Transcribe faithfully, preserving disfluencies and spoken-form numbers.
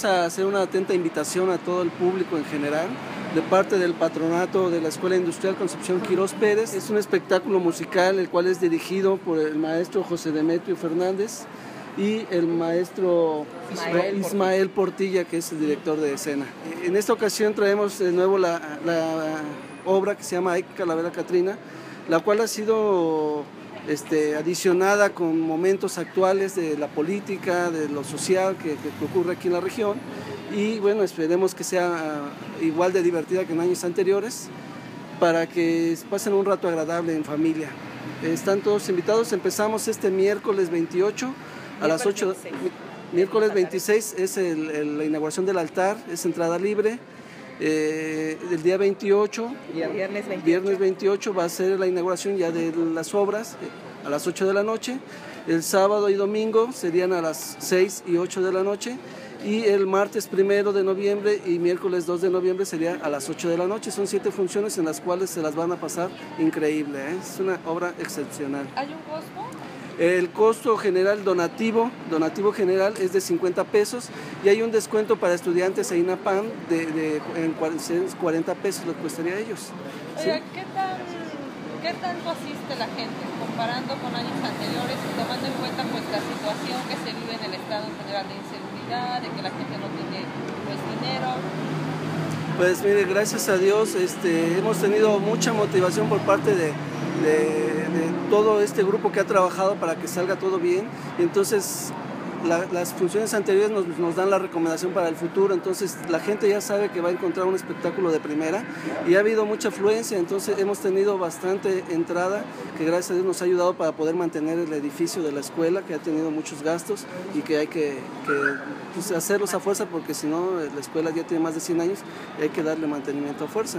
queremos hacer una atenta invitación a todo el público en general de parte del patronato de la Escuela Industrial Concepción Quiroz Pérez. Es un espectáculo musical el cual es dirigido por el maestro José Demetrio Fernández y el maestro Ismael, Ismael Portilla, que es el director de escena. En esta ocasión traemos de nuevo la, la obra que se llama Hay Calavera Catrina, la cual ha sido este, adicionada con momentos actuales de la política, de lo social que, que ocurre aquí en la región, y bueno, esperemos que sea igual de divertida que en años anteriores para que pasen un rato agradable en familia. Están todos invitados. Empezamos este miércoles veintiocho a las ocho. Miércoles veintiséis es el, el, la inauguración del altar, es entrada libre. Eh, el día veintiocho, viernes veintiocho. viernes veintiocho va a ser la inauguración ya de las obras a las ocho de la noche. El sábado y domingo serían a las seis y ocho de la noche. Y el martes primero de noviembre y miércoles dos de noviembre sería a las ocho de la noche. Son siete funciones en las cuales se las van a pasar increíble, ¿eh? Es una obra excepcional. ¿Hay un costo? El costo general donativo, donativo general es de cincuenta pesos y hay un descuento para estudiantes e INAPAM de, de en cuarenta pesos lo costaría a ellos. Oiga, ¿sí? ¿qué, tan, ¿Qué tanto asiste la gente comparando con años anteriores y tomando en cuenta pues la situación que se vive en el estado en general de inseguridad, de que la gente no tiene pues dinero? Pues mire, gracias a Dios este, hemos tenido mucha motivación por parte de, de, de todo este grupo que ha trabajado para que salga todo bien. Entonces la, las funciones anteriores nos, nos dan la recomendación para el futuro, entonces la gente ya sabe que va a encontrar un espectáculo de primera y ha habido mucha afluencia, entonces hemos tenido bastante entrada que gracias a Dios nos ha ayudado para poder mantener el edificio de la escuela, que ha tenido muchos gastos y que hay que, que pues, hacerlos a fuerza, porque si no la escuela ya tiene más de cien años y hay que darle mantenimiento a fuerza.